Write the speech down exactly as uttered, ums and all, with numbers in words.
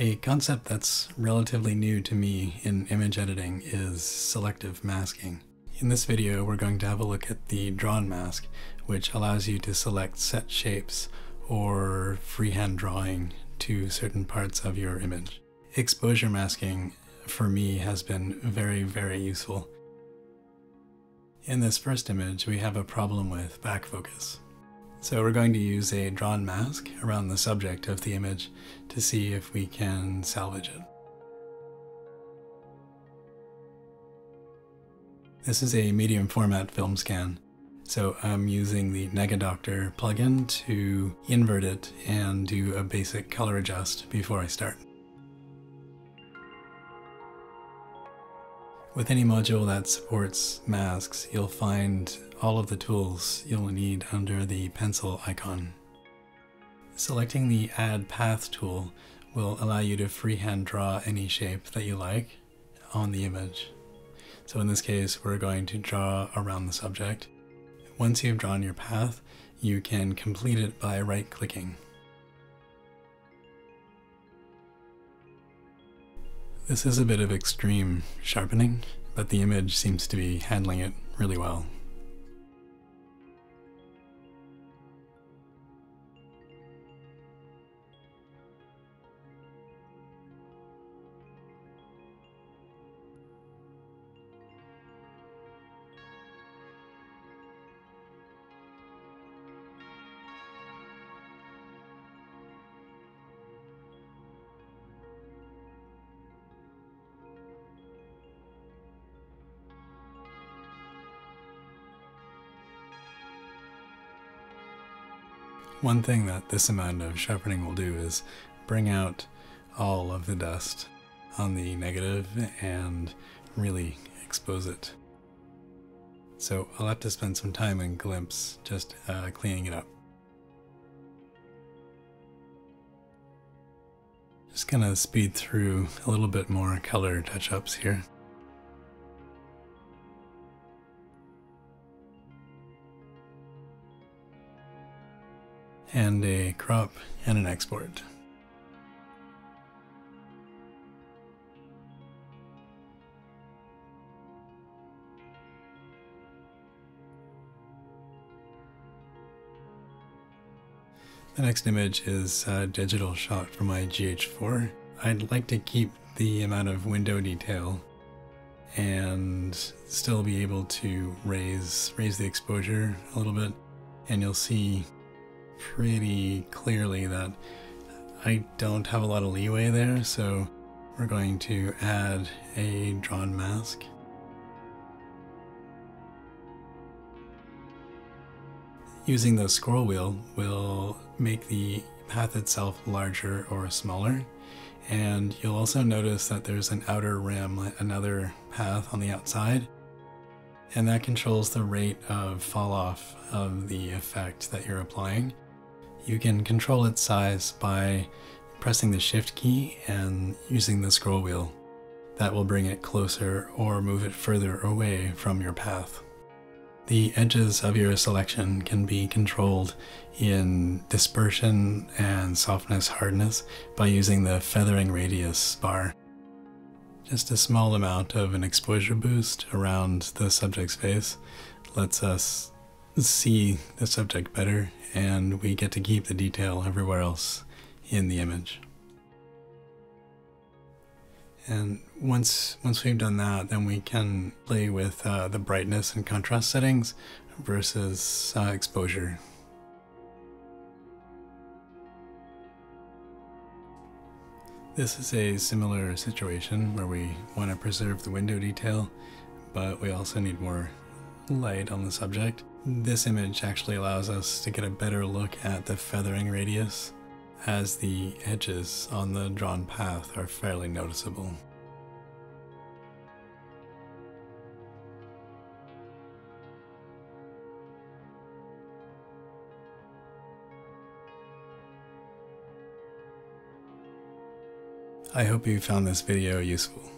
A concept that's relatively new to me in image editing is selective masking. In this video, we're going to have a look at the drawn mask, which allows you to select set shapes or freehand drawing to certain parts of your image. Exposure masking, for me, has been very, very useful. In this first image, we have a problem with back focus. So we're going to use a drawn mask around the subject of the image to see if we can salvage it. This is a medium format film scan, so I'm using the Negadoctor plugin to invert it and do a basic color adjust before I start. With any module that supports masks, you'll find all of the tools you'll need under the pencil icon. Selecting the Add Path tool will allow you to freehand draw any shape that you like on the image. So in this case, we're going to draw around the subject. Once you've drawn your path, you can complete it by right-clicking. This is a bit of extreme sharpening, but the image seems to be handling it really well. One thing that this amount of sharpening will do is bring out all of the dust on the negative and really expose it. So I'll have to spend some time in Glimpse just uh, cleaning it up. Just gonna speed through a little bit more color touch-ups here. And a crop and an export. The next image is a digital shot from my G H four. I'd like to keep the amount of window detail and still be able to raise, raise the exposure a little bit, and you'll see pretty clearly that I don't have a lot of leeway there, so we're going to add a drawn mask. Using the scroll wheel will make the path itself larger or smaller, and you'll also notice that there's an outer rim, another path on the outside, and that controls the rate of fall off of the effect that you're applying. You can control its size by pressing the Shift key and using the scroll wheel. That will bring it closer or move it further away from your path. The edges of your selection can be controlled in dispersion and softness hardness by using the feathering radius bar. Just a small amount of an exposure boost around the subject's face lets us see the subject better, and we get to keep the detail everywhere else in the image. And once, once we've done that, then we can play with uh, the brightness and contrast settings versus uh, exposure. This is a similar situation where we want to preserve the window detail, but we also need more light on the subject. This image actually allows us to get a better look at the feathering radius, as the edges on the drawn path are fairly noticeable. I hope you found this video useful.